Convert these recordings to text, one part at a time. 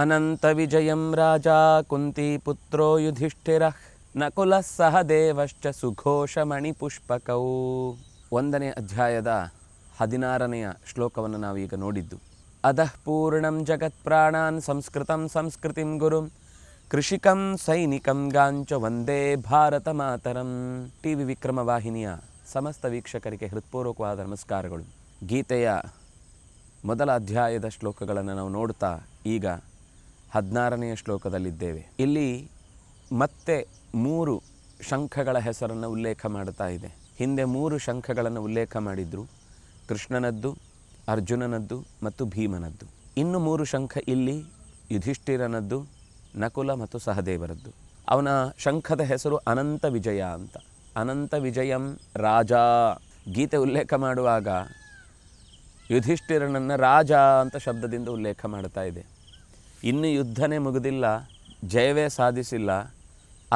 अनंत विजयं राजा कुन्तीपुत्रो युधिष्ठिरः नकुलः सहदेवश्च सुघोषमणिपुष्पकौ। ಒಂದನೇ ಅಧ್ಯಾಯದ 16ನೆಯ ಶ್ಲೋಕವನ್ನು ನಾವೀಗ ನೋಡಿದ್ದು. ಅದಃ ಪೂರ್ಣಂ ಜಗತ್ಪ್ರಾಣಾನ್ ಸಂಸ್ಕೃತಂ ಸಂಸ್ಕೃತಿಂ ಗುರುಂ ಕೃಷಿಕಂ ಸೈನಿಕಂ ಗಾಂಚ ವಂದೇ ಭಾರತ ಮಾತರಂ. ಟಿವಿ ವಿಕ್ರಮ ವಾಹಿನಿಯ ಸಮಸ್ತ ವೀಕ್ಷಕರಿಗೆ ಹೃತ್ಪೂರ್ವಕವಾದ ನಮಸ್ಕಾರಗಳು. ಗೀತೆಯ ಮೊದಲ ಅಧ್ಯಾಯದ ಶ್ಲೋಕಗಳನ್ನು ನಾವು ನೋಡ್ತಾ ಈಗ 16ನೆಯ ಶ್ಲೋಕದಲ್ಲಿದ್ದೇವೆ. ಇಲ್ಲಿ ಮತ್ತೆ ಮೂರು ಶಂಖಗಳ ಹೆಸರನ್ನು ಉಲ್ಲೇಖ ಮಾಡ್ತಾ ಇದೆ. ಹಿಂದೆ ಮೂರು ಶಂಖಗಳನ್ನು ಉಲ್ಲೇಖ ಮಾಡಿದ್ರು, ಕೃಷ್ಣನದ್ದು, ಅರ್ಜುನನದ್ದು ಮತ್ತು ಭೀಮನದ್ದು. ಇನ್ನು ಮೂರು ಶಂಖ ಇಲ್ಲಿ ಯುಧಿಷ್ಠಿರನದ್ದು, ನಕುಲ ಮತ್ತು ಸಹದೇವರದ್ದು. ಅವನ ಶಂಖದ ಹೆಸರು ಅನಂತ ವಿಜಯ ಅಂತ. ಅನಂತ ವಿಜಯಂ ರಾಜ. ಗೀತೆ ಉಲ್ಲೇಖ ಮಾಡುವಾಗ ಯುಧಿಷ್ಠಿರನನ್ನು ರಾಜ ಅಂತ ಶಬ್ದದಿಂದ ಉಲ್ಲೇಖ ಮಾಡ್ತಾ ಇದೆ. ಇನ್ನು ಯುದ್ಧನೇ ಮುಗಿದಿಲ್ಲ, ಜಯವೇ ಸಾಧಿಸಿಲ್ಲ,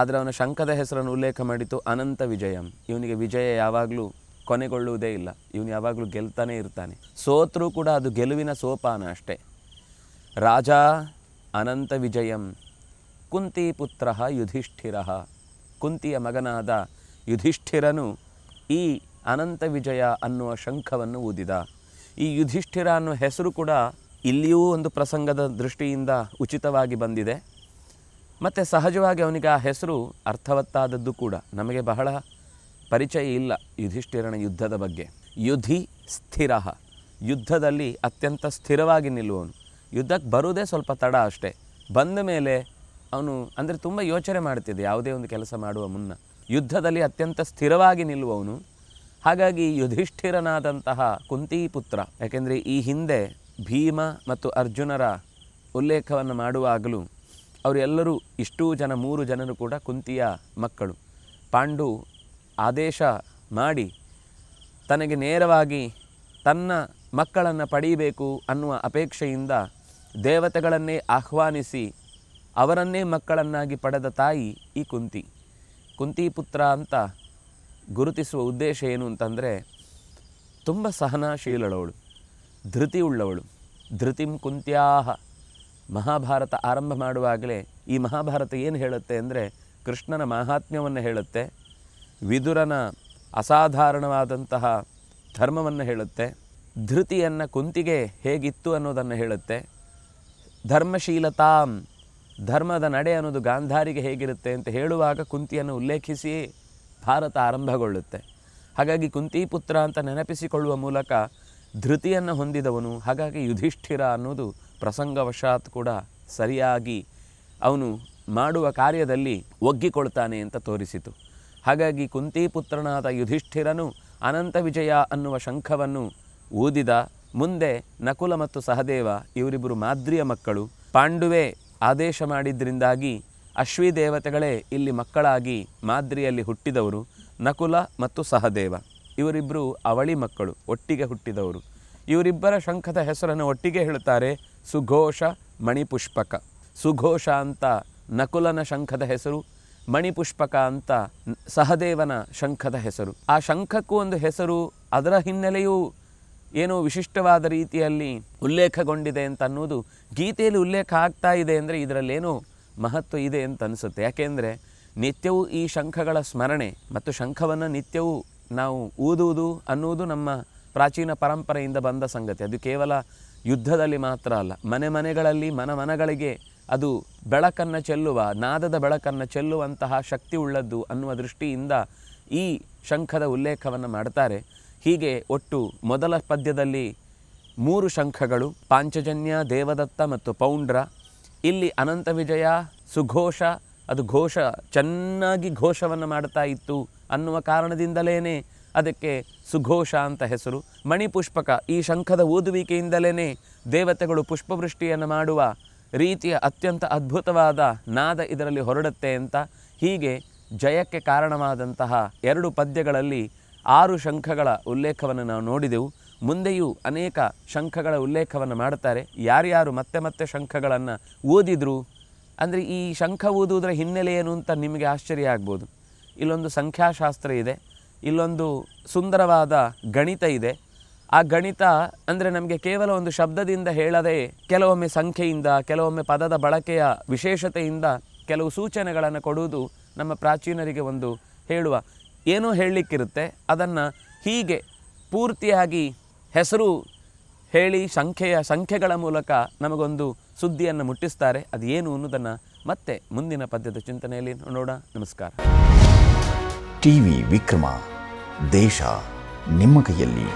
ಆದರೆ ಅವನ ಶಂಖದ ಹೆಸರನ್ನು ಉಲ್ಲೇಖ ಮಾಡಿತು ಅನಂತ ವಿಜಯಂ. ಇವನಿಗೆ ವಿಜಯ ಯಾವಾಗಲೂ ಕೊನೆಗೊಳ್ಳುವುದೇ ಇಲ್ಲ, ಇವನು ಯಾವಾಗಲೂ ಗೆಲ್ತಾನೇ ಇರ್ತಾನೆ. ಸೋತ್ರೂ ಕೂಡ ಅದು ಗೆಲುವಿನ ಸೋಪಾನ ಅಷ್ಟೇ. ರಾಜ ಅನಂತ ವಿಜಯಂ ಕುಂತಿಪುತ್ರ ಯುಧಿಷ್ಠಿರ. ಕುಂತಿಯ ಮಗನಾದ ಯುಧಿಷ್ಠಿರನು ಈ ಅನಂತ ವಿಜಯ ಅನ್ನುವ ಶಂಖವನ್ನು ಊದಿದ. ಈ ಯುಧಿಷ್ಠಿರ ಅನ್ನೋ ಹೆಸರು ಕೂಡ ಇಲ್ಲಿಯೂ ಒಂದು ಪ್ರಸಂಗದ ದೃಷ್ಟಿಯಿಂದ ಉಚಿತವಾಗಿ ಬಂದಿದೆ, ಮತ್ತು ಸಹಜವಾಗಿ ಅವನಿಗೆ ಆ ಹೆಸರು ಅರ್ಥವತ್ತಾದದ್ದು ಕೂಡ. ನಮಗೆ ಬಹಳ ಪರಿಚಯ ಇಲ್ಲ ಯುಧಿಷ್ಠಿರನ ಯುದ್ಧದ ಬಗ್ಗೆ. ಯುಧಿ ಸ್ಥಿರ, ಯುದ್ಧದಲ್ಲಿ ಅತ್ಯಂತ ಸ್ಥಿರವಾಗಿ ನಿಲ್ಲುವವನು. ಯುದ್ಧಕ್ಕೆ ಬರುವುದೇ ಸ್ವಲ್ಪ ತಡ ಅಷ್ಟೇ. ಬಂದ ಮೇಲೆ ಅವನು ಅಂದರೆ ತುಂಬ ಯೋಚನೆ ಮಾಡ್ತಿದ್ದೆ ಯಾವುದೇ ಒಂದು ಕೆಲಸ ಮಾಡುವ ಮುನ್ನ. ಯುದ್ಧದಲ್ಲಿ ಅತ್ಯಂತ ಸ್ಥಿರವಾಗಿ ನಿಲ್ಲುವವನು. ಹಾಗಾಗಿ ಯುಧಿಷ್ಠಿರನಾದಂತಹ ಕುಂತಿಪುತ್ರ, ಯಾಕೆಂದರೆ ಈ ಹಿಂದೆ ಭೀಮ ಮತ್ತು ಅರ್ಜುನರ ಉಲ್ಲೇಖವನ್ನು ಮಾಡುವಾಗಲೂ ಅವರೆಲ್ಲರೂ ಇಷ್ಟೂ ಜನ, ಮೂರು ಜನರು ಕೂಡ ಕುಂತಿಯ ಮಕ್ಕಳು. ಪಾಂಡು ಆದೇಶ ಮಾಡಿ ತನಗೆ ನೇರವಾಗಿ ತನ್ನ ಮಕ್ಕಳನ್ನು ಪಡೀಬೇಕು ಅನ್ನುವ ಅಪೇಕ್ಷೆಯಿಂದ ದೇವತೆಗಳನ್ನೇ ಆಹ್ವಾನಿಸಿ ಅವರನ್ನೇ ಮಕ್ಕಳನ್ನಾಗಿ ಪಡೆದ ತಾಯಿ ಈ ಕುಂತಿ. ಕುಂತಿಪುತ್ರ ಅಂತ ಗುರುತಿಸುವ ಉದ್ದೇಶ ಏನು ಅಂತಂದರೆ, ತುಂಬ ಸಹನಾಶೀಲಳವಳು, ಧೃತಿ ಉಳ್ಳವಳು. ಧೃತಿಂ ಕುಂತ್ಯಾಹ. ಮಹಾಭಾರತ ಆರಂಭ ಮಾಡುವಾಗಲೇ ಈ ಮಹಾಭಾರತ ಏನು ಹೇಳುತ್ತೆ ಅಂದರೆ, ಕೃಷ್ಣನ ಮಾಹಾತ್ಮ್ಯವನ್ನು ಹೇಳುತ್ತೆ, ವಿದುರನ ಅಸಾಧಾರಣವಾದಂತಹ ಧರ್ಮವನ್ನು ಹೇಳುತ್ತೆ, ಧೃತಿಯನ್ನು ಕುಂತಿಗೆ ಹೇಗಿತ್ತು ಅನ್ನೋದನ್ನು ಹೇಳುತ್ತೆ, ಧರ್ಮಶೀಲತಾಂ, ಧರ್ಮದ ನಡೆ ಅನ್ನೋದು ಗಾಂಧಾರಿಗೆ ಹೇಗಿರುತ್ತೆ ಅಂತ ಹೇಳುವಾಗ ಕುಂತಿಯನ್ನು ಉಲ್ಲೇಖಿಸಿ ಭಾರತ ಆರಂಭಗೊಳ್ಳುತ್ತೆ. ಹಾಗಾಗಿ ಕುಂತಿಪುತ್ರ ಅಂತ ನೆನಪಿಸಿಕೊಳ್ಳುವ ಮೂಲಕ ಧೃತಿಯನ್ನು ಹೊಂದಿದವನು. ಹಾಗಾಗಿ ಯುಧಿಷ್ಠಿರ ಅನ್ನೋದು ಪ್ರಸಂಗವಶಾತ್ ಕೂಡ ಸರಿಯಾಗಿ ಅವನು ಮಾಡುವ ಕಾರ್ಯದಲ್ಲಿ ಒಗ್ಗಿಕೊಳ್ತಾನೆ ಅಂತ ತೋರಿಸಿತು. ಹಾಗಾಗಿ ಕುಂತಿಪುತ್ರನಾದ ಯುಧಿಷ್ಠಿರನು ಅನಂತ ವಿಜಯ ಅನ್ನುವ ಶಂಖವನ್ನು ಊದಿದ. ಮುಂದೆ ನಕುಲ ಮತ್ತು ಸಹದೇವ ಇವರಿಬ್ಬರು ಮಾದ್ರಿಯ ಮಕ್ಕಳು. ಪಾಂಡುವೆ ಆದೇಶ ಮಾಡಿದ್ದರಿಂದಾಗಿ ಅಶ್ವಿ ದೇವತೆಗಳೇ ಇಲ್ಲಿ ಮಕ್ಕಳಾಗಿ ಮಾದ್ರಿಯಲ್ಲಿ ಹುಟ್ಟಿದವರು. ನಕುಲ ಮತ್ತು ಸಹದೇವ ಇವರಿಬ್ಬರು ಅವಳಿ ಮಕ್ಕಳು, ಒಟ್ಟಿಗೆ ಹುಟ್ಟಿದವರು. ಇವರಿಬ್ಬರ ಶಂಖದ ಹೆಸರನ್ನು ಒಟ್ಟಿಗೆ ಹೇಳುತ್ತಾರೆ ಸುಘೋಷ ಮಣಿಪುಷ್ಪಕ. ಸುಘೋಷ ಅಂತ ನಕುಲನ ಶಂಖದ ಹೆಸರು, ಮಣಿಪುಷ್ಪಕ ಅಂತ ಸಹದೇವನ ಶಂಖದ ಹೆಸರು. ಆ ಶಂಖಕ್ಕೂ ಒಂದು ಹೆಸರು, ಅದರ ಹಿನ್ನೆಲೆಯೂ ಏನೋ ವಿಶಿಷ್ಟವಾದ ರೀತಿಯಲ್ಲಿ ಉಲ್ಲೇಖಗೊಂಡಿದೆ ಅಂತ ಅನ್ನೋದು ಗೀತೆಯಲ್ಲಿ ಉಲ್ಲೇಖ ಆಗ್ತಾ ಇದೆ ಅಂದರೆ ಇದರಲ್ಲೇನೋ ಮಹತ್ವ ಇದೆ ಅಂತ ಅನಿಸುತ್ತೆ. ಯಾಕೆಂದರೆ ನಿತ್ಯವೂ ಈ ಶಂಖಗಳ ಸ್ಮರಣೆ ಮತ್ತು ಶಂಖವನ್ನು ನಿತ್ಯವೂ ನಾವು ಊದುವುದು ಅನ್ನುವುದು ನಮ್ಮ ಪ್ರಾಚೀನ ಪರಂಪರೆಯಿಂದ ಬಂದ ಸಂಗತಿ. ಅದು ಕೇವಲ ಯುದ್ಧದಲ್ಲಿ ಮಾತ್ರ ಅಲ್ಲ, ಮನೆ ಮನೆಗಳಲ್ಲಿ ಮನಮನಗಳಿಗೆ ಅದು ಬೆಳಕನ್ನು ಚೆಲ್ಲುವ, ನಾದದ ಬೆಳಕನ್ನು ಚೆಲ್ಲುವಂತಹ ಶಕ್ತಿ ಉಳ್ಳದ್ದು ಅನ್ನುವ ದೃಷ್ಟಿಯಿಂದ ಈ ಶಂಖದ ಉಲ್ಲೇಖವನ್ನು ಮಾಡ್ತಾರೆ. ಹೀಗೆ ಒಟ್ಟು ಮೊದಲ ಪದ್ಯದಲ್ಲಿ ಮೂರು ಶಂಖಗಳು, ಪಾಂಚಜನ್ಯ, ದೇವದತ್ತ ಮತ್ತು ಪೌಂಡ್ರ. ಇಲ್ಲಿ ಅನಂತ ವಿಜಯ, ಸುಘೋಷ, ಅದು ಘೋಷ ಚೆನ್ನಾಗಿ ಘೋಷವನ್ನು ಮಾಡ್ತಾ ಇತ್ತು ಅನ್ನುವ ಕಾರಣದಿಂದಲೇ ಅದಕ್ಕೆ ಸುಘೋಷ ಅಂತ ಹೆಸರು. ಮಣಿಪುಷ್ಪಕ, ಈ ಶಂಖದ ಊದುವಿಕೆಯಿಂದಲೇ ದೇವತೆಗಳು ಪುಷ್ಪವೃಷ್ಟಿಯನ್ನು ಮಾಡುವ ರೀತಿಯ ಅತ್ಯಂತ ಅದ್ಭುತವಾದ ನಾದ ಇದರಲ್ಲಿ ಹೊರಡುತ್ತೆ ಅಂತ. ಹೀಗೆ ಜಯಕ್ಕೆ ಕಾರಣವಾದಂತಹ ಎರಡು ಪದ್ಯಗಳಲ್ಲಿ ಆರು ಶಂಖಗಳ ಉಲ್ಲೇಖವನ್ನು ನಾವು ನೋಡಿದೆವು. ಮುಂದೆಯೂ ಅನೇಕ ಶಂಖಗಳ ಉಲ್ಲೇಖವನ್ನು ಮಾಡ್ತಾರೆ. ಯಾರ್ಯಾರು ಮತ್ತೆ ಮತ್ತೆ ಶಂಖಗಳನ್ನು ಓದಿದ್ರು ಅಂದರೆ, ಈ ಶಂಖ ಓದುವುದರ ಹಿನ್ನೆಲೆ ಏನು ಅಂತ ನಿಮಗೆ ಆಶ್ಚರ್ಯ ಆಗ್ಬೋದು. ಇಲ್ಲೊಂದು ಸಂಖ್ಯಾಶಾಸ್ತ್ರ ಇದೆ, ಇಲ್ಲೊಂದು ಸುಂದರವಾದ ಗಣಿತ ಇದೆ. ಆ ಗಣಿತ ಅಂದರೆ ನಮಗೆ ಕೇವಲ ಒಂದು ಶಬ್ದದಿಂದ ಹೇಳದೆ ಕೆಲವೊಮ್ಮೆ ಸಂಖ್ಯೆಯಿಂದ ಕೆಲವೊಮ್ಮೆ ಪದದ ಬಳಕೆಯ ವಿಶೇಷತೆಯಿಂದ ಕೆಲವು ಸೂಚನೆಗಳನ್ನು ಕೊಡುವುದು ನಮ್ಮ ಪ್ರಾಚೀನರಿಗೆ ಒಂದು ಹೇಳುವ ಏನೋ ಹೇಳಲಿಕ್ಕಿರುತ್ತೆ ಅದನ್ನು ಹೀಗೆ ಪೂರ್ತಿಯಾಗಿ ಹೆಸರು ಹೇಳಿ ಸಂಖ್ಯೆಗಳ ಮೂಲಕ ನಮಗೊಂದು ಸುದ್ದಿಯನ್ನು ಮುಟ್ಟಿಸ್ತಾರೆ ಅದು ಏನು ಅನ್ನೋದನ್ನು ಮತ್ತೆ ಮುಂದಿನ ಪದ್ಯದ ಚಿಂತನೆಯಲ್ಲಿ ನೋಡೋಣ ನಮಸ್ಕಾರ ಟಿವಿ ವಿಕ್ರಮ ದೇಶ ನಿಮ್ಮ ಕೈಯಲ್ಲಿ